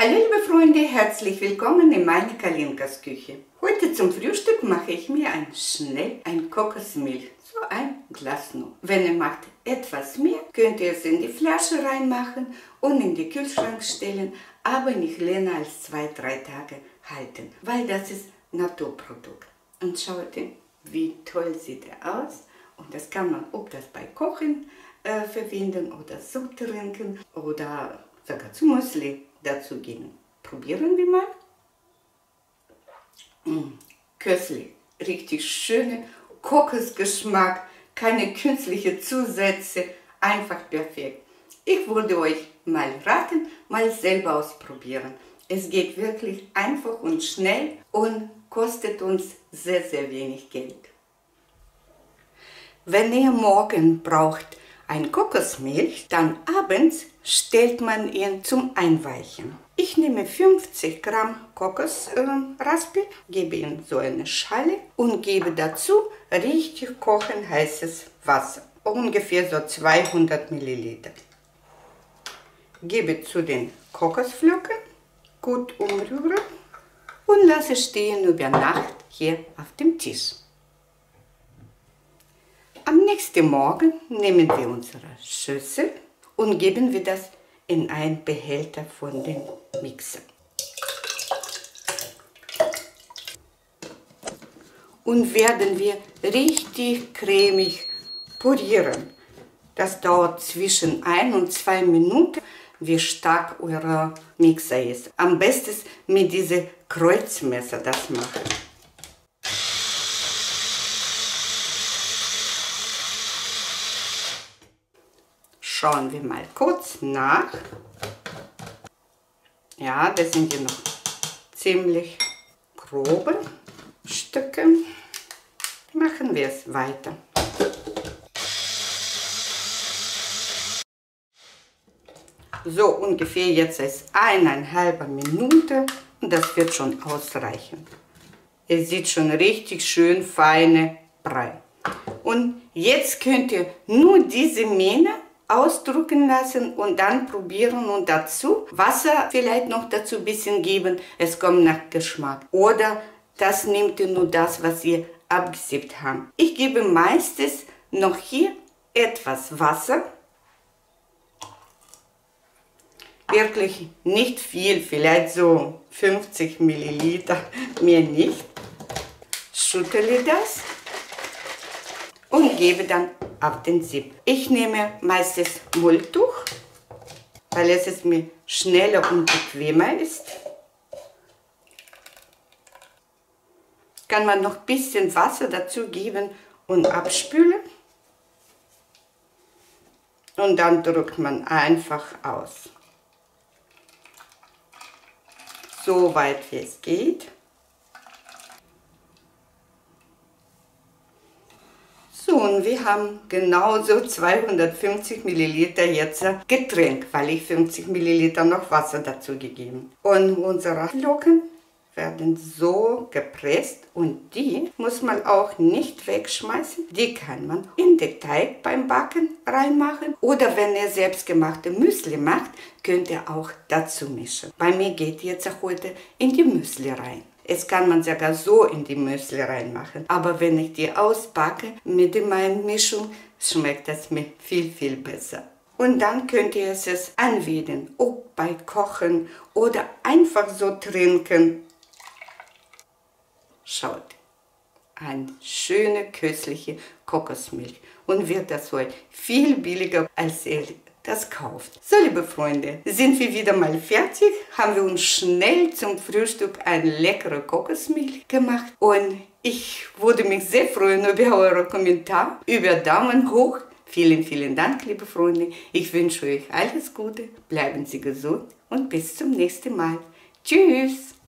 Hallo liebe Freunde, herzlich willkommen in meiner Kalinkas Küche. Heute zum Frühstück mache ich mir schnell ein Kokosmilch, so ein Glas nur. Wenn ihr macht etwas mehr, könnt ihr es in die Flasche reinmachen und in den Kühlschrank stellen, aber nicht länger als 2-3 Tage halten, weil das ist Naturprodukt. Und schaut, wie toll sieht er aus. Und das kann man, ob das bei Kochen verwenden oder so trinken oder sogar zu Müsli dazu geben. Probieren wir mal. Köstlich, richtig schöner Kokosgeschmack, keine künstlichen Zusätze, einfach perfekt. Ich würde euch mal raten, mal selber ausprobieren. Es geht wirklich einfach und schnell und kostet uns sehr, sehr wenig Geld. Wenn ihr morgen braucht ein Kokosmilch, dann abends stellt man ihn zum Einweichen. Ich nehme 50 Gramm Kokosraspel, gebe in so eine Schale und gebe dazu richtig kochend heißes Wasser, ungefähr so 200 Milliliter. Gebe zu den Kokosflocken, gut umrühren und lasse stehen über Nacht hier auf dem Tisch. Am nächsten Morgen nehmen wir unsere Schüssel und geben wir das in einen Behälter von dem Mixer. Und werden wir richtig cremig pürieren. Das dauert zwischen 1 und 2 Minuten, wie stark euer Mixer ist. Am besten mit diesem Kreuzmesser das machen. Schauen wir mal kurz nach. Ja, das sind hier noch ziemlich grobe Stücke. Machen wir es weiter. So ungefähr jetzt ist 1,5 Minute und das wird schon ausreichen. Ihr seht schon richtig schön feine Brei. Und jetzt könnt ihr nur diese Mähne ausdrücken lassen und dann probieren und dazu Wasser vielleicht noch dazu ein bisschen geben, es kommt nach Geschmack. Oder das nehmt ihr nur das, was ihr abgesiebt habt. Ich gebe meistens noch hier etwas Wasser. Wirklich nicht viel, vielleicht so 50 Milliliter, mehr nicht. Schüttele das und gebe dann auf den Sieb. Ich nehme meistens Mulltuch, weil es mir schneller und bequemer ist. Kann man noch ein bisschen Wasser dazu geben und abspülen. Und dann drückt man einfach aus. So weit wie es geht. Und wir haben genauso 250 Milliliter jetzt Getränk, weil ich 50 Milliliter noch Wasser dazu gegeben. Und unsere Flocken werden so gepresst und die muss man auch nicht wegschmeißen. Die kann man in den Teig beim Backen reinmachen oder wenn ihr selbstgemachte Müsli macht, könnt ihr auch dazu mischen. Bei mir geht jetzt heute in die Müsli rein. Es kann man sogar so in die Müsli reinmachen. Aber wenn ich die ausbacke mit meiner Mischung, schmeckt das mir viel, viel besser. Und dann könnt ihr es anwenden, ob bei Kochen oder einfach so trinken. Schaut, eine schöne, köstliche Kokosmilch. Und wird das heute viel billiger, als ihr das kauft. So, liebe Freunde, sind wir wieder mal fertig, haben wir uns schnell zum Frühstück eine leckere Kokosmilch gemacht und ich würde mich sehr freuen über eure Kommentare, über Daumen hoch. Vielen, vielen Dank, liebe Freunde. Ich wünsche euch alles Gute, bleiben Sie gesund und bis zum nächsten Mal. Tschüss!